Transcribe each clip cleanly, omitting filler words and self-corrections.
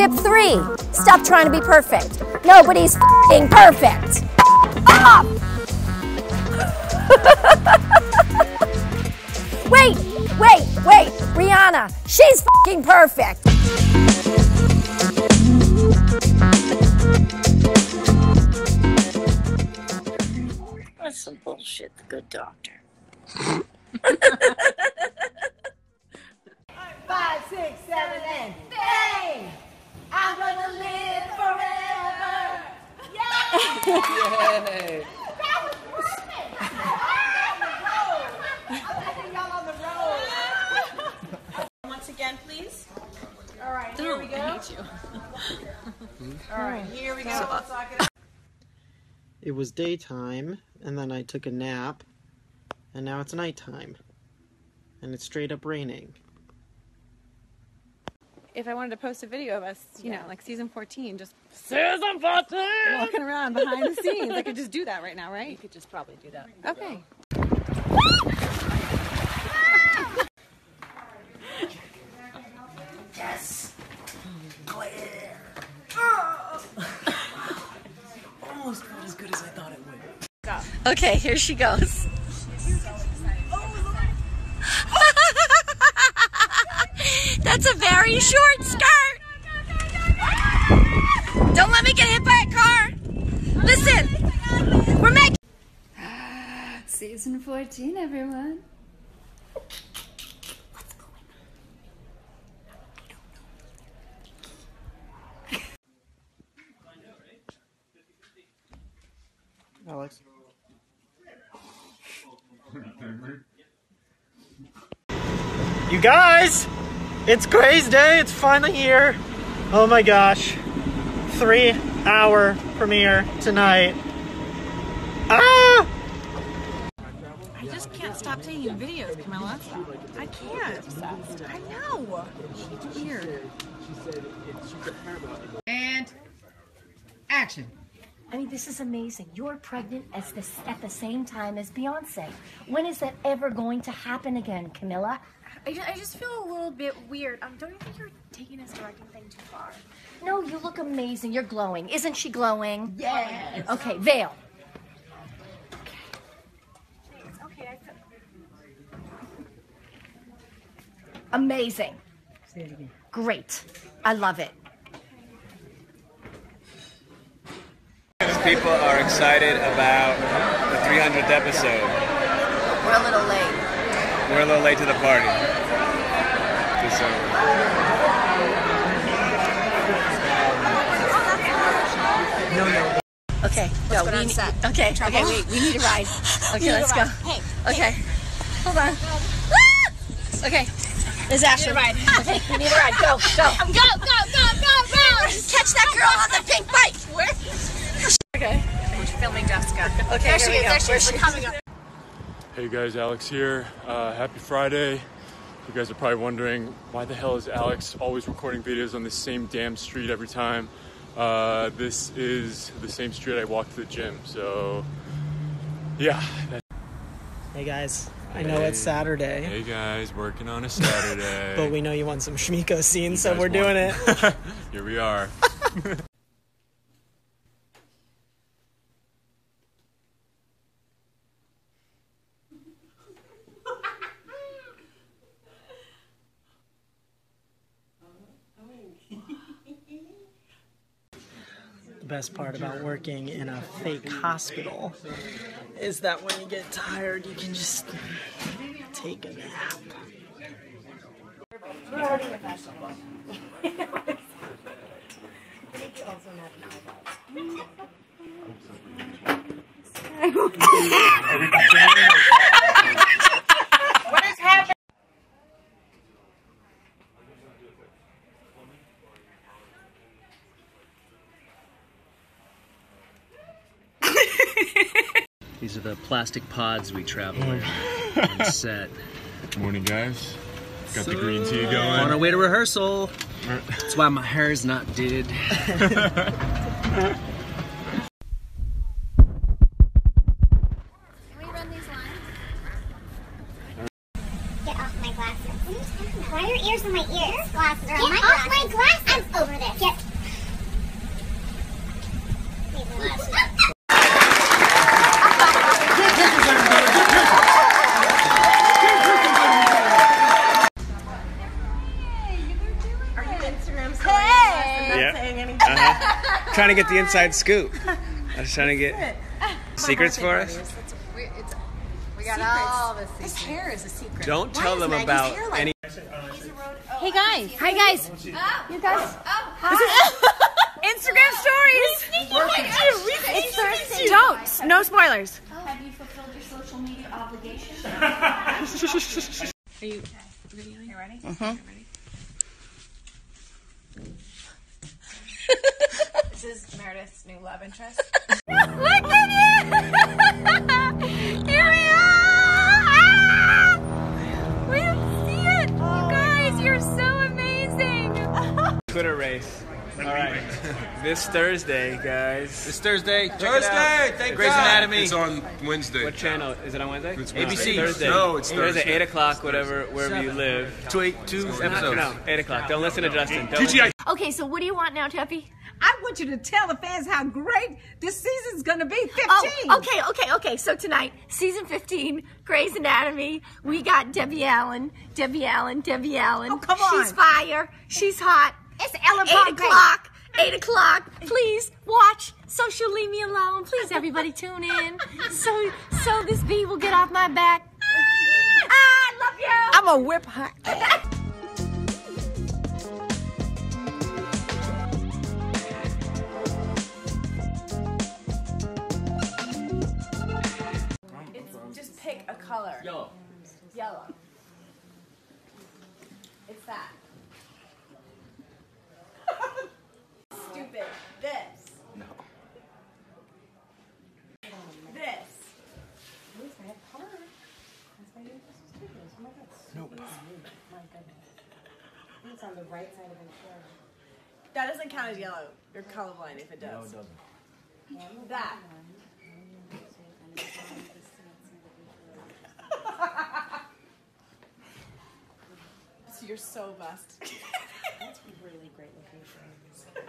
Tip 3, stop trying to be perfect. Nobody's f***ing perfect. Up. Wait, Rihanna, she's f***ing perfect. That's some bullshit, the good doctor. 5, 6, 7, and bang! I'm gonna live forever! Yay! Yay. That was perfect! I'm taking y'all on the road! Once again, please. All right, here we go. I hate you. All right, here we go. It was daytime, and then I took a nap, and now it's nighttime, and it's straight up raining. If I wanted to post a video of us, you know, like season 14, just season 14, walking around behind the scenes, I could just do that right now, right? You could just probably do that. Okay. Yes, Claire. Oh. Almost not as good as I thought it would. Stop. Okay, here she goes. That's a very short skirt. Go. Don't let me get hit by a car. Listen, we're making season 14, everyone. What's going on? I don't know. Alex. You guys. It's Grey's Day, it's finally here. Oh my gosh. 3-hour premiere tonight. Ah! I just can't stop taking videos, Camilla. I can't. I know. It's weird. And action. I mean, this is amazing. You're pregnant at the same time as Beyonce. When is that ever going to happen again, Camilla? I just feel a little bit weird. Don't you think you're taking this directing thing too far? No, you look amazing. You're glowing. Isn't she glowing? Yes. Okay, veil. Okay. Thanks. Okay, I feel amazing. Say it again. Great. I love it. People are excited about the 300th episode. We're a little late. We're a little late to the party. Okay, go. Okay, wait. We need a ride. Okay, let's go. Hey. Okay. Hold on. Okay. There's Ashley. Okay, we need a ride. Go, go. Go. Catch that girl on the pink bike. Where? Okay. We're filming Jessica. Okay, there she is. We're coming up. Hey guys, Alex here. Happy Friday. You guys are probably wondering, why the hell is Alex always recording videos on the same damn street every time? This is the same street I walk to the gym, so yeah. Hey guys. I know it's Saturday. Hey guys, working on a Saturday. But we know you want some Shmiko scenes, so we're doing it. Here we are. The best part about working in a fake hospital is that when you get tired, you can just take a nap. What is happening? These are the plastic pods we travel in on set. Morning, guys. Got the green tea going. On our way to rehearsal. That's why my hair's not did. Can we run these lines? Get off my glasses. Why are your ears on my ears? Glasses are on my glasses. Get off my glasses. I'm over this. Get saying anything. Trying to get the inside scoop. I was trying to get secrets for us. We got all the secrets. His hair is a secret. Don't tell them about any. Hey guys! Hi guys! You guys? Instagram stories. Look at you. It's Thursday. Don't. No spoilers. Have you fulfilled your social media obligations? Are you videoing? You ready? Uh-huh. This is Meredith's new love interest. Look at you! Here we are! Ah! We didn't see it! You guys, you're so amazing! Twitter race. Alright, this Thursday, guys. This Thursday. Check it out. Grey's Anatomy. It's on Wednesday. What channel? Is it on Wednesday? It's ABC. Thursday. No, it's Thursday. Thursday, 8 o'clock, whatever, wherever you live. Two episodes. No, 8 o'clock. Don't listen to Justin. Okay, so what do you want now, Tuffy? I want you to tell the fans how great this season's gonna be, 15. Oh, okay. So tonight, season 15, Grey's Anatomy. We got Debbie Allen. Oh, come on. She's fire. She's hot. It's Ellen Pompeo. 8 o'clock. Please watch. So she'll leave me alone. Please, everybody, tune in. So this bee will get off my back. I love you. I'm gonna whip her ass. Pick a color. Yellow. Yellow. It's that. Stupid. This. No. This. At least I have color. That's why you have to do. Oh my God. Nope. My goodness. It's on the right side of an arrow. That doesn't count as yellow. You're colorblind if it does. No, it doesn't. That. You're so bust. That's a really great location.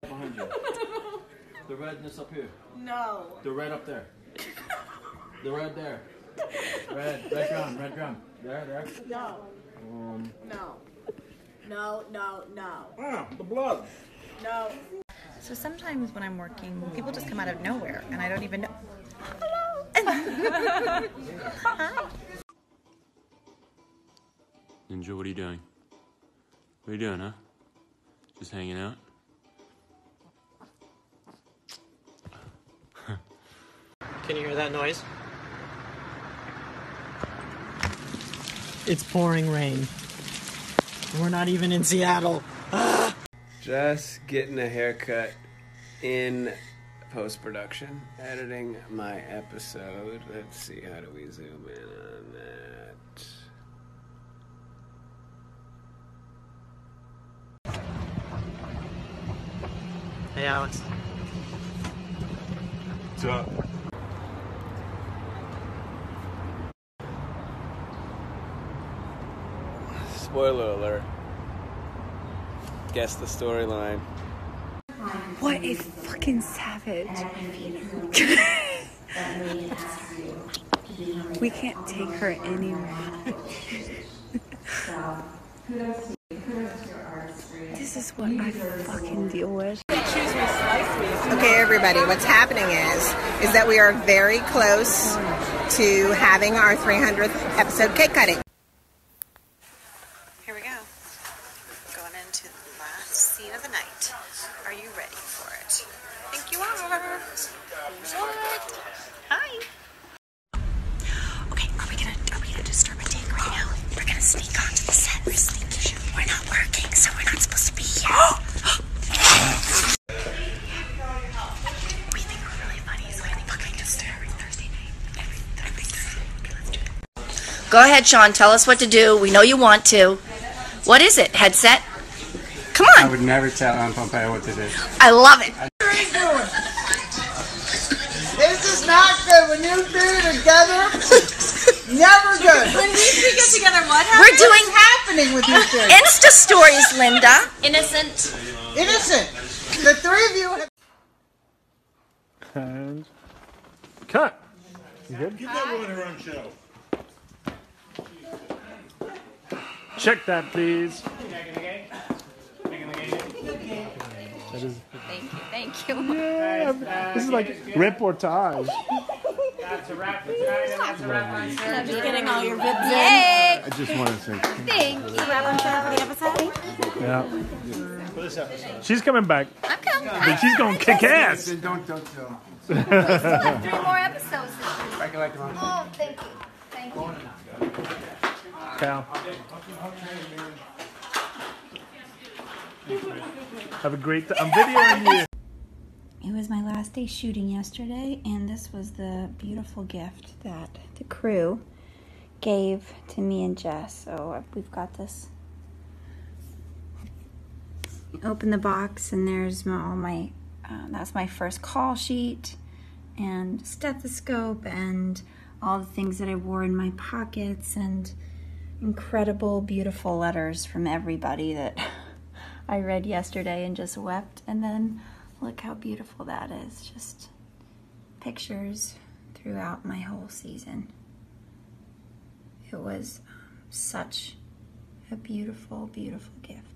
Behind you. The redness up here. No. The red up there. The red there. Red drum. There. No. No. Ah, the blood. No. So sometimes when I'm working, people just come out of nowhere, and I don't even know. Hello. Ninja, what are you doing? What are you doing, huh? Just hanging out? Can you hear that noise? It's pouring rain. We're not even in Seattle. Ah! Just getting a haircut in post-production. Editing my episode. Let's see, how do we zoom in on that? Hey, Alex. What's up? Spoiler alert. Guess the storyline. What a fucking savage. We can't take her anywhere. This is what I fucking deal with. Okay, everybody, what's happening is that we are very close to having our 300th episode cake cutting. Here we go. Going into the last scene of the night. Are you ready for it? I think you are. What? Hi. Okay, are we gonna disturb a date right now? We're gonna sneak onto the set. We're sneaking. We're not working, so we're not supposed to be here. Go ahead, Sean. Tell us what to do. We know you want to. What is it? Headset? Come on. I would never tell Ellen Pompeo what to do. I love it. What are you doing? This is not good. When you do it together, never good. When we get together, what happens? We're doing happening with you two. Insta stories, Linda. Innocent. The three of you. And cut. You good? Give that woman her own show. Check that, please. That is... Thank you. Yeah, nice. This is like reportage. That's a wrap for tonight. That's a wrap on service. I'm just getting all your bits in. Yay! I just want to say thank you. Wrap on service for the episode? Yeah. For this episode. She's coming back. I'm coming. But she's going to kick ass. Don't tell. We still have 3 more episodes this week. Oh, thank you. Thank you. Cal. Have a great time. I'm videoing you. It was my last day shooting yesterday, and this was the beautiful gift that the crew gave to me and Jess. So we've got this. Open the box, and there's all my, that's my first call sheet, and stethoscope, and all the things that I wore in my pockets, and incredible, beautiful letters from everybody that I read yesterday and just wept. And then look how beautiful that is. Just pictures throughout my whole season. It was such a beautiful, beautiful gift.